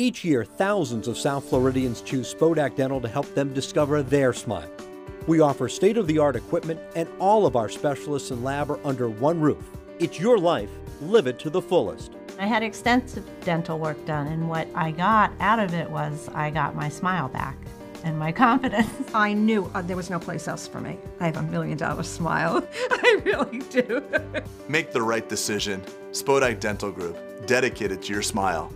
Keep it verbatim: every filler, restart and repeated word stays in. Each year, thousands of South Floridians choose Spodak Dental to help them discover their smile. We offer state-of-the-art equipment, and all of our specialists and lab are under one roof. It's your life. Live it to the fullest. I had extensive dental work done, and what I got out of it was I got my smile back and my confidence. I knew uh, there was no place else for me. I have a million-dollar smile. I really do. Make the right decision. Spodak Dental Group, dedicated to your smile.